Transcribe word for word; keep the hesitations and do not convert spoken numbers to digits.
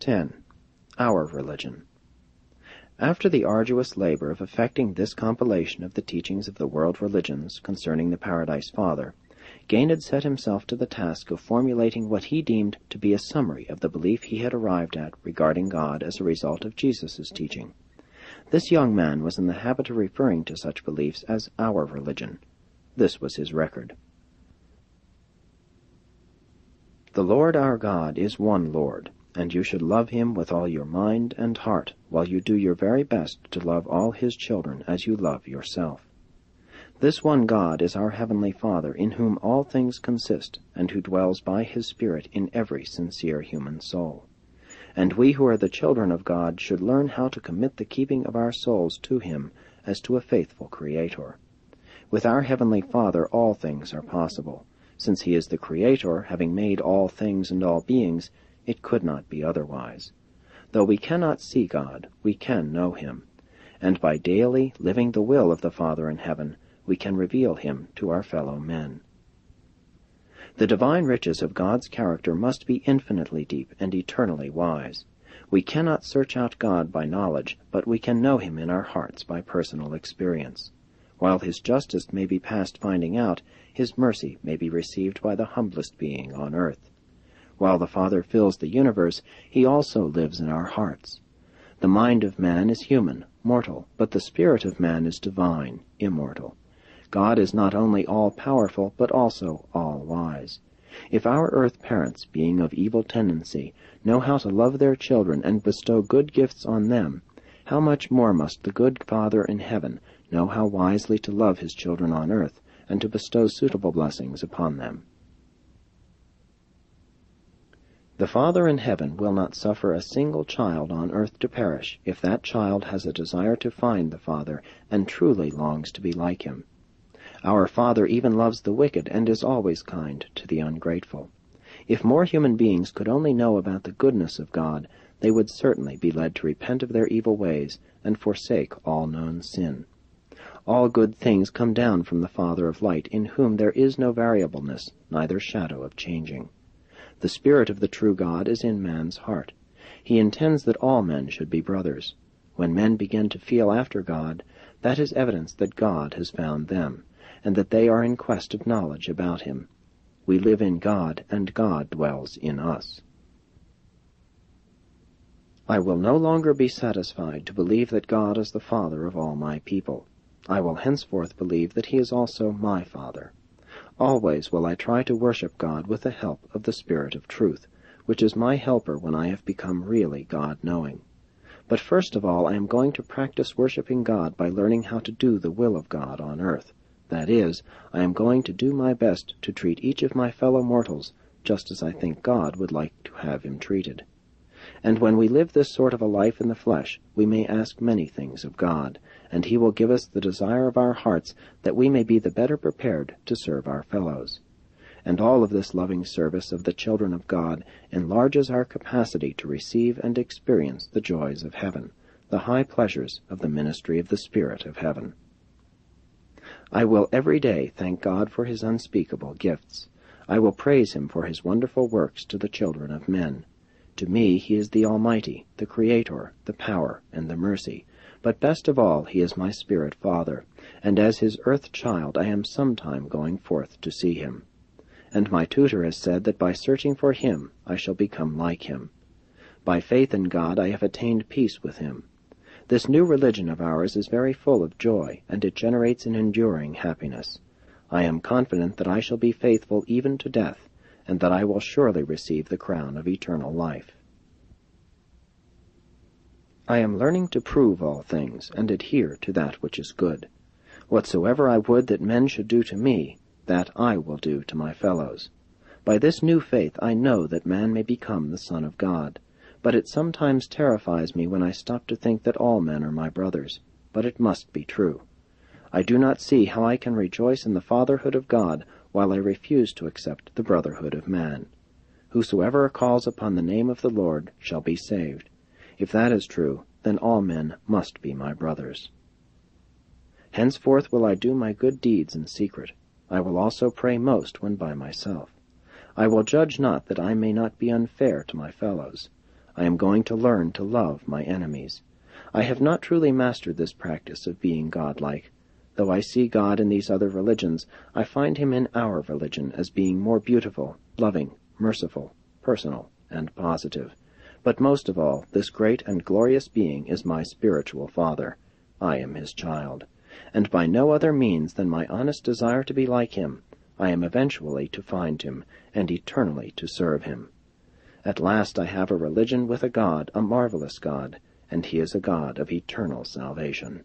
ten. Our Religion. After the arduous labor of effecting this compilation of the teachings of the world religions concerning the Paradise Father, Ganid set himself to the task of formulating what he deemed to be a summary of the belief he had arrived at regarding God as a result of Jesus' teaching. This young man was in the habit of referring to such beliefs as our religion. This was his record. The Lord our God is one Lord, and you should love him with all your mind and heart, while you do your very best to love all his children as you love yourself. This one God is our Heavenly Father, in whom all things consist, and who dwells by his Spirit in every sincere human soul. And we who are the children of God should learn how to commit the keeping of our souls to him as to a faithful Creator. With our Heavenly Father all things are possible. Since he is the Creator, having made all things and all beings, it could not be otherwise. Though we cannot see God, we can know him, and by daily living the will of the Father in heaven, we can reveal him to our fellow men. The divine riches of God's character must be infinitely deep and eternally wise. We cannot search out God by knowledge, but we can know him in our hearts by personal experience. While his justice may be past finding out, his mercy may be received by the humblest being on earth. While the Father fills the universe, he also lives in our hearts. The mind of man is human, mortal, but the spirit of man is divine, immortal. God is not only all-powerful, but also all-wise. If our earth parents, being of evil tendency, know how to love their children and bestow good gifts on them, how much more must the good Father in heaven know how wisely to love his children on earth, and to bestow suitable blessings upon them. The Father in heaven will not suffer a single child on earth to perish, if that child has a desire to find the Father, and truly longs to be like him. Our Father even loves the wicked and is always kind to the ungrateful. If more human beings could only know about the goodness of God, they would certainly be led to repent of their evil ways and forsake all known sin. All good things come down from the Father of light, in whom there is no variableness, neither shadow of changing. The Spirit of the true God is in man's heart. He intends that all men should be brothers. When men begin to feel after God, that is evidence that God has found them, and that they are in quest of knowledge about him. We live in God, and God dwells in us. I will no longer be satisfied to believe that God is the Father of all my people. I will henceforth believe that he is also my Father. Always will I try to worship God with the help of the Spirit of Truth, which is my helper when I have become really God-knowing. But first of all, I am going to practice worshiping God by learning how to do the will of God on earth. That is, I am going to do my best to treat each of my fellow mortals just as I think God would like to have him treated. And when we live this sort of a life in the flesh, we may ask many things of God, and he will give us the desire of our hearts that we may be the better prepared to serve our fellows. And all of this loving service of the children of God enlarges our capacity to receive and experience the joys of heaven, the high pleasures of the ministry of the Spirit of heaven. I will every day thank God for his unspeakable gifts. I will praise him for his wonderful works to the children of men. To me he is the Almighty, the Creator, the Power, and the Mercy. But best of all, he is my Spirit Father, and as his earth child I am sometime going forth to see him. And my tutor has said that by searching for him I shall become like him. By faith in God I have attained peace with him. This new religion of ours is very full of joy, and it generates an enduring happiness. I am confident that I shall be faithful even to death, and that I will surely receive the crown of eternal life. I am learning to prove all things, and adhere to that which is good. Whatsoever I would that men should do to me, that I will do to my fellows. By this new faith I know that man may become the Son of God. But it sometimes terrifies me when I stop to think that all men are my brothers, but it must be true. I do not see how I can rejoice in the fatherhood of God while I refuse to accept the brotherhood of man. Whosoever calls upon the name of the Lord shall be saved. If that is true, then all men must be my brothers. Henceforth will I do my good deeds in secret. I will also pray most when by myself. I will judge not that I may not be unfair to my fellows. I am going to learn to love my enemies. I have not truly mastered this practice of being godlike. Though I see God in these other religions, I find him in our religion as being more beautiful, loving, merciful, personal, and positive. But most of all, this great and glorious being is my spiritual Father. I am his child. And by no other means than my honest desire to be like him, I am eventually to find him, and eternally to serve him. At last I have a religion with a God, a marvelous God, and he is a God of eternal salvation.